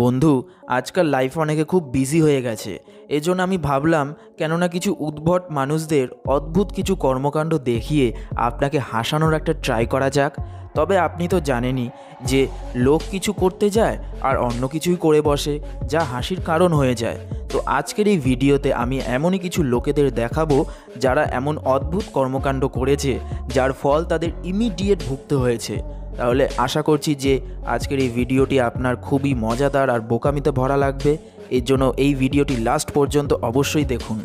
বন্ধু আজকাল লাইফে অনেকে খুব বিজি হয়ে গেছে, এজন্য আমি ভাবলাম কেননা কিছু উদ্ভট মানুষদের অদ্ভুত কিছু কর্মকাণ্ড দেখিয়ে আপনাকে হাসানোর একটা ট্রাই করা যাক। তবে আপনি তো জানেনই যে লোক কিছু করতে যায় আর অন্য কিছুই করে বসে, যা হাসির কারণ হয়ে যায়। তো আজকের এই ভিডিওতে আমি এমনই কিছু লোকেদের দেখাবো যারা এমন অদ্ভুত কর্মকাণ্ড করেছে যার ফল তাদের ইমিডিয়েট ভুগতে হয়েছে। তাহলে আশা করছি যে আজকের এই ভিডিওটি আপনার খুবই মজাদার আর বোকামিতে ভরা লাগবে। এর জন্য এই ভিডিওটি লাস্ট পর্যন্ত অবশ্যই দেখুন।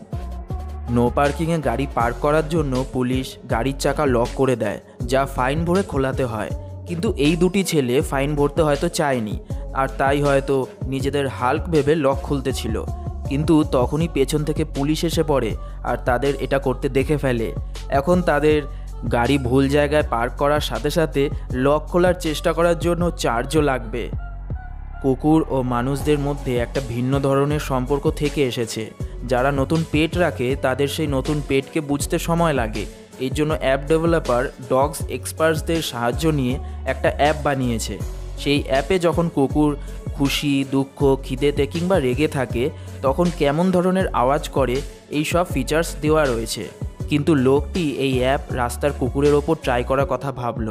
নো পার্কিংয়ে গাড়ি পার্ক করার জন্য পুলিশ গাড়ির চাকা লক করে দেয়, যা ফাইন ভরে খোলাতে হয়। কিন্তু এই দুটি ছেলে ফাইন ভরতে হয়তো চায়নি, আর তাই হয়তো নিজেদের হাল্ক ভেবে লক খুলতে ছিল। কিন্তু তখনই পেছন থেকে পুলিশ এসে পড়ে আর তাদের এটা করতে দেখে ফেলে। এখন তাদের গাড়ি ভুল জায়গায় পার্ক করার সাথে সাথে লক খোলার চেষ্টা করার জন্য চার্জও লাগবে। কুকুর ও মানুষদের মধ্যে একটা ভিন্ন ধরনের সম্পর্ক থেকে এসেছে। যারা নতুন পেট রাখে তাদের সেই নতুন পেটকে বুঝতে সময় লাগে। এর জন্য অ্যাপ ডেভেলপার ডগস এক্সপার্টসদের সাহায্য নিয়ে একটা অ্যাপ বানিয়েছে। সেই অ্যাপে যখন কুকুর খুশি, দুঃখ, খিদেতে কিংবা রেগে থাকে তখন কেমন ধরনের আওয়াজ করে এই সব ফিচার্স দেওয়া রয়েছে। কিন্তু লোকটি এই অ্যাপ রাস্তার কুকুরের ওপর ট্রাই করার কথা ভাবল।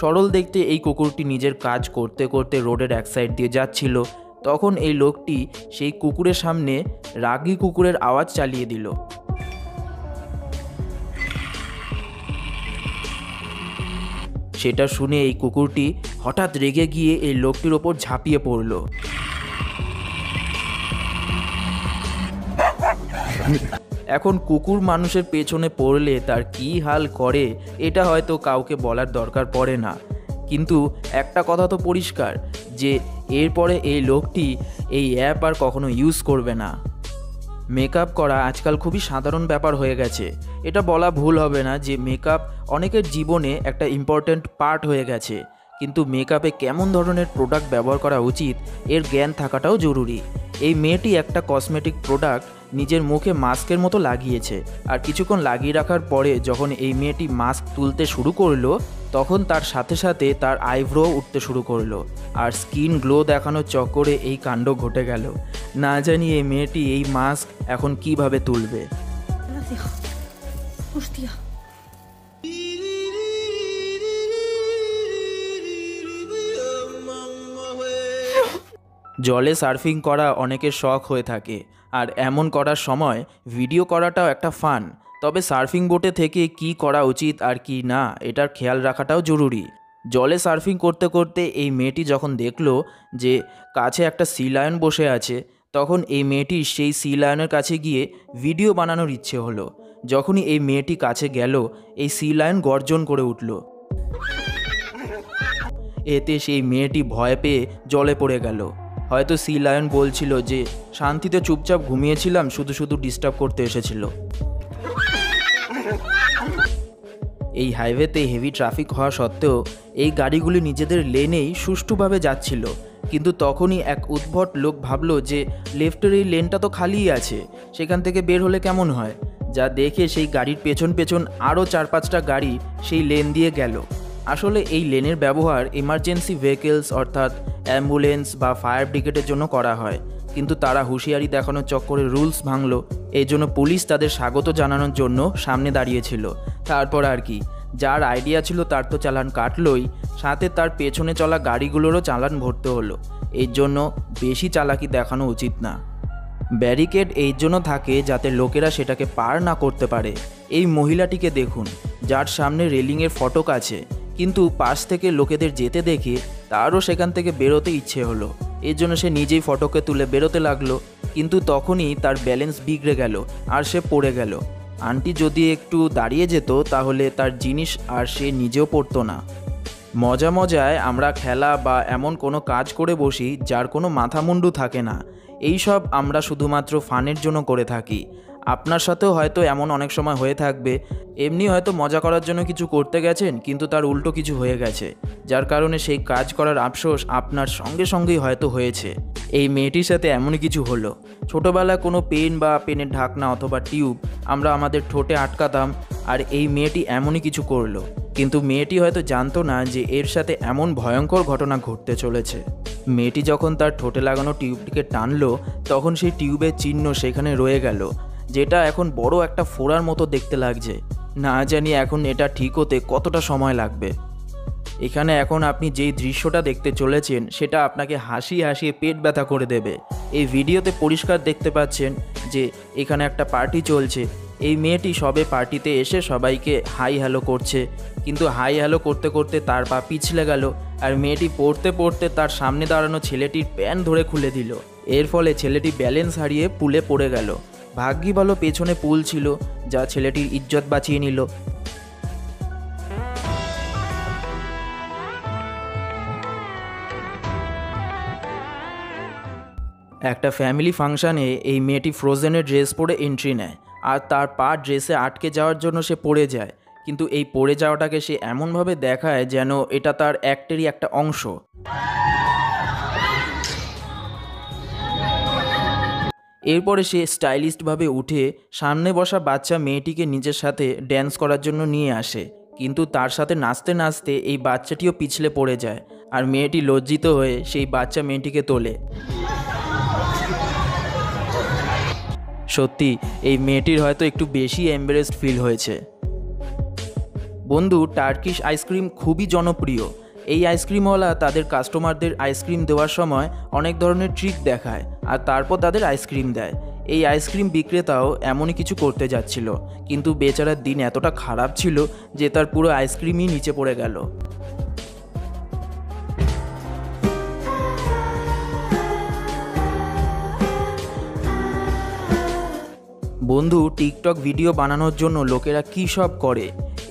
সরল দেখতে এই কুকুরটি নিজের কাজ করতে করতে রোডের এক সাইড দিয়ে যাচ্ছিল। তখন এই লোকটি সেই কুকুরের সামনে রাগী কুকুরের আওয়াজ চালিয়ে দিল। সেটা শুনে এই কুকুরটি হঠাৎ রেগে গিয়ে এই লোকটির ওপর ঝাঁপিয়ে পড়ল। এখন কুকুর মানুষের পেছনে পড়লে তার কী হাল করে এটা হয়তো কাউকে বলার দরকার পড়ে না। কিন্তু একটা কথা তো পরিষ্কার যে এরপরে এই লোকটি এই অ্যাপ আর কখনো ইউজ করবে না। মেকআপ করা আজকাল খুবই সাধারণ ব্যাপার হয়ে গেছে। এটা বলা ভুল হবে না যে মেকআপ অনেকের জীবনে একটা ইম্পর্ট্যান্ট পার্ট হয়ে গেছে। কিন্তু মেকআপে কেমন ধরনের প্রোডাক্ট ব্যবহার করা উচিত এর জ্ঞান থাকাটাও জরুরি। এই মেয়েটি একটা কসমেটিক প্রোডাক্ট নিজের মুখে মাস্কের মতো লাগিয়েছে, আর কিছুক্ষণ লাগিয়ে রাখার পরে যখন এই মেয়েটি মাস্ক তুলতে শুরু করলো তখন তার সাথে সাথে তার আইব্রো উঠতে শুরু করলো, আর স্কিন গ্লো দেখানোর চক্করে এই কাণ্ড ঘটে গেল। না জানি এই মেয়েটি এই মাস্ক এখন কিভাবে তুলবে। জলে সার্ফিং করা অনেকের শখ হয়ে থাকে, আর এমন করার সময় ভিডিও করাটাও একটা ফান। তবে সার্ফিং বোটে থেকে কি করা উচিত আর কি না এটার খেয়াল রাখাটাও জরুরি। জলে সার্ফিং করতে করতে এই মেয়েটি যখন দেখলো যে কাছে একটা সি লায়ন বসে আছে, তখন এই মেয়েটি সেই সি লায়নের কাছে গিয়ে ভিডিও বানানোর ইচ্ছে হলো। যখনই এই মেয়েটি কাছে গেল এই সি লায়ন গর্জন করে উঠল। এতে সেই মেয়েটি ভয় পেয়ে জলে পড়ে গেল। হয়তো সি লায়ন বলছিল যে শান্তিতে চুপচাপ ঘুমিয়েছিলাম, শুধু শুধু ডিস্টার্ব করতে এসেছিল। এই হাইওয়েতে হেভি ট্রাফিক হওয়া সত্ত্বেও এই গাড়িগুলি নিজেদের লেনেই সুষ্ঠুভাবে যাচ্ছিল। কিন্তু তখনই এক উদ্ভট লোক ভাবল যে লেফটের এই লেনটা তো খালিই আছে, সেখান থেকে বের হলে কেমন হয়, যা দেখে সেই গাড়ির পেছন পেছন আরও 4-5টা গাড়ি সেই লেন দিয়ে গেল। আসলে এই লেনের ব্যবহার ইমার্জেন্সি ভেহিকেলস অর্থাৎ অ্যাম্বুলেন্স বা ফায়ার ব্রিগেডের জন্য করা হয়। কিন্তু তারা হুঁশিয়ারি দেখানোর চক্করে রুলস ভাঙল। এই জন্য পুলিশ তাদের স্বাগত জানানোর জন্য সামনে দাঁড়িয়েছিল। তারপর আর কি, যার আইডিয়া ছিল তার তো চালান কাটলই, সাথে তার পেছনে চলা গাড়িগুলোরও চালান ভরতে হলো। এর জন্য বেশি চালাকি দেখানো উচিত না। ব্যারিকেড এর জন্য থাকে যাতে লোকেরা সেটাকে পার না করতে পারে। এই মহিলাটিকে দেখুন, যার সামনে রেলিংয়ের ফটক আছে, কিন্তু পাশ থেকে লোকেদের যেতে দেখে তারও সেখান থেকে বেরোতে ইচ্ছে হলো। এর জন্য সে নিজেই ফটকে তুলে বেরোতে লাগলো। কিন্তু তখনই তার ব্যালেন্স বিগড়ে গেল আর সে পড়ে গেল। আন্টি যদি একটু দাঁড়িয়ে যেত তাহলে তার জিনিস আর সে নিজেও পড়তো না। মজা মজায় আমরা খেলা বা এমন কোনো কাজ করে বসি যার কোনো মাথামুন্ডু থাকে না। এই সব আমরা শুধুমাত্র ফানের জন্য করে থাকি। আপনার সাথেও হয়তো এমন অনেক সময় হয়ে থাকবে, এমনি হয়তো মজা করার জন্য কিছু করতে গেছেন কিন্তু তার উল্টো কিছু হয়ে গেছে, যার কারণে সেই কাজ করার আফসোস আপনার সঙ্গে সঙ্গেই হয়তো হয়েছে। এই মেয়েটির সাথে এমনই কিছু হলো। ছোটোবেলায় কোনো পেন বা পেনের ঢাকনা অথবা টিউব আমরা আমাদের ঠোঁটে আটকাতাম, আর এই মেয়েটি এমনই কিছু করলো। কিন্তু মেয়েটি হয়তো জানতো না যে এর সাথে এমন ভয়ঙ্কর ঘটনা ঘটতে চলেছে। মেয়েটি যখন তার ঠোঁটে লাগানো টিউবটিকে টানলো তখন সেই টিউবের চিহ্ন সেখানে রয়ে গেল, যেটা এখন বড় একটা ফোড়ার মতো দেখতে লাগছে। না জানি এখন এটা ঠিক হতে কতটা সময় লাগবে। এখানে এখন আপনি যেই দৃশ্যটা দেখতে চলেছেন সেটা আপনাকে হাসিয়ে হাসিয়ে পেট ব্যথা করে দেবে। এই ভিডিওতে পরিষ্কার দেখতে পাচ্ছেন যে এখানে একটা পার্টি চলছে। এই মেয়েটি সবে পার্টিতে এসে সবাইকে হাই হ্যালো করছে, কিন্তু হাই হ্যালো করতে করতে তার পা পিছলে গেল আর মেয়েটি পড়তে পড়তে তার সামনে দাঁড়ানো ছেলেটির প্যান্ট ধরে খুলে দিল। এর ফলে ছেলেটি ব্যালেন্স হারিয়ে পুলে পড়ে গেল। ভাগ্যি ভালো পেছনে পুল ছিল, যা ছেলেটির ইজ্জত বাঁচিয়ে নিল। একটা ফ্যামিলি ফাংশানে এই মেয়েটি ফ্রোজেনের ড্রেস পরে এন্ট্রি নেয় আর তার পা ড্রেসে আটকে যাওয়ার জন্য সে পড়ে যায়, কিন্তু এই পড়ে যাওয়াটাকে সে এমনভাবে দেখায় যেন এটা তার অ্যাক্টেরই একটা অংশ। এরপরে সে স্টাইলিস্টভাবে উঠে সামনে বসা বাচ্চা মেয়েটিকে নিজের সাথে ড্যান্স করার জন্য নিয়ে আসে, কিন্তু তার সাথে নাচতে নাচতে এই বাচ্চাটিও পিছলে পড়ে যায় আর মেয়েটি লজ্জিত হয়ে সেই বাচ্চা মেয়েটিকে তোলে। সত্যি এই মেয়েটির হয়তো একটু বেশি এম্বারেসড ফিল হয়েছে। বন্ধু, টার্কিশ আইসক্রিম খুবই জনপ্রিয়। এই আইসক্রিমওয়ালা তাদের কাস্টমারদের আইসক্রিম দেওয়ার সময় অনেক ধরনের ট্রিক দেখায় আর তারপর তাদের আইসক্রিম দেয়। এই আইসক্রিম বিক্রেতাও এমনই কিছু করতে যাচ্ছিল, কিন্তু বেচারার দিন এতটা খারাপ ছিল যে তার পুরো আইসক্রিমই নিচে পড়ে গেল। বন্ধু, টিকটক ভিডিও বানানোর জন্য লোকেরা কী সব করে।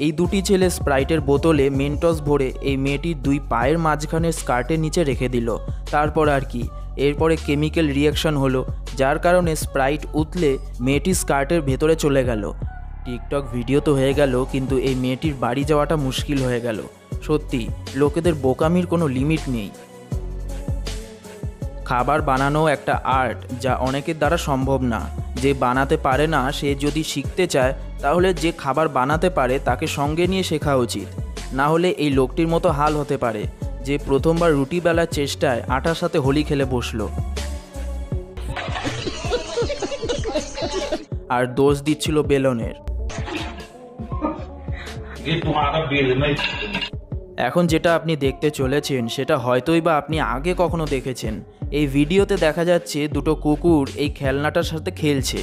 এই দুটি ছেলে স্প্রাইটের বোতলে মেন্টস ভরে এই মেয়েটির দুই পায়ের মাঝখানের স্কার্টের নিচে রেখে দিল। তারপর আর কি, এরপরে কেমিক্যাল রিয়াকশন হলো, যার কারণে স্প্রাইট উতলে মেয়েটির স্কার্টের ভেতরে চলে গেল। টিকটক ভিডিও তো হয়ে গেল, কিন্তু এই মেয়েটির বাড়ি যাওয়াটা মুশকিল হয়ে গেল। সত্যি লোকেদের বোকামির কোনো লিমিট নেই। খাবার বানানো একটা আর্ট, যা অনেকের দ্বারা সম্ভব না। যে বানাতে পারে না সে যদি শিখতে চায় তাহলে যে খাবার বানাতে পারে তাকে সঙ্গে নিয়ে শেখা উচিত, না হলে এই লোকটির মতো হাল হতে পারে যে প্রথমবার রুটি বেলার চেষ্টায় আটার সাথে হোলি খেলে বসলো আর দোষ দিচ্ছিল বেলনের। এখন যেটা আপনি দেখতে চলেছেন সেটা হয়তোই বা আপনি আগে কখনো দেখেছেন। এই ভিডিওতে দেখা যাচ্ছে দুটো কুকুর এই খেলনাটার সাথে খেলছে।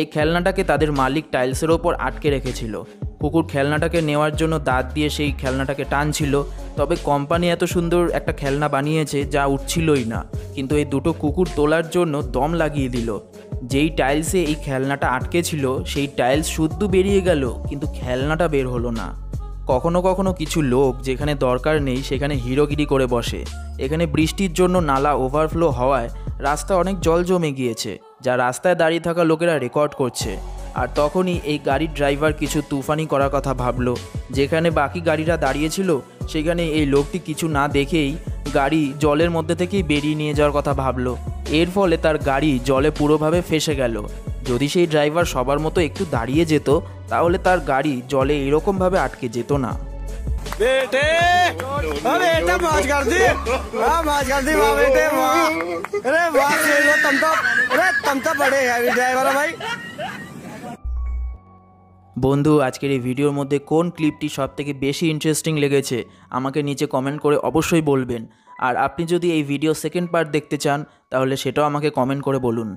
এই খেলনাটাকে তাদের মালিক টাইলসের ওপর আটকে রেখেছিল। কুকুর খেলনাটাকে নেওয়ার জন্য দাঁত দিয়ে সেই খেলনাটাকে টানছিল, তবে কোম্পানি এত সুন্দর একটা খেলনা বানিয়েছে যা উঠছিলই না, কিন্তু এই দুটো কুকুর তোলার জন্য দম লাগিয়ে দিল। যেই টাইলসে এই খেলনাটা আটকে ছিল সেই টাইলস শুদ্ধ বেরিয়ে গেল, কিন্তু খেলনাটা বের হলো না। কখনো কখনো কিছু লোক যেখানে দরকার নেই সেখানে হিরোগিরি করে বসে। এখানে বৃষ্টির জন্য নালা ওভারফ্লো হওয়ায় রাস্তায় অনেক জল জমে গিয়েছে, যা রাস্তায় দাঁড়িয়ে থাকা লোকেরা রেকর্ড করছে। আর তখনই এই গাড়ির ড্রাইভার কিছু তুফানি করার কথা ভাবলো। যেখানে বাকি গাড়িরা দাঁড়িয়েছিল সেখানে এই লোকটি কিছু না দেখেই গাড়ি জলের মধ্যে থেকেই বেরিয়ে নিয়ে যাওয়ার কথা ভাবলো। এর ফলে তার গাড়ি জলে পুরোভাবে ফেসে গেল। যদি সেই ড্রাইভার সবার মতো একটু দাঁড়িয়ে যেত তাহলে তার গাড়ি জলে এরকমভাবে আটকে যেত না। বন্ধু, আজকের এই ভিডিওর মধ্যে কোন ক্লিপটি সবথেকে বেশি ইন্টারেস্টিং লেগেছে আমাকে নিচে কমেন্ট করে অবশ্যই বলবেন। আর আপনি যদি এই ভিডিও সেকেন্ড পার্ট দেখতে চান তাহলে সেটাও আমাকে কমেন্ট করে বলুন।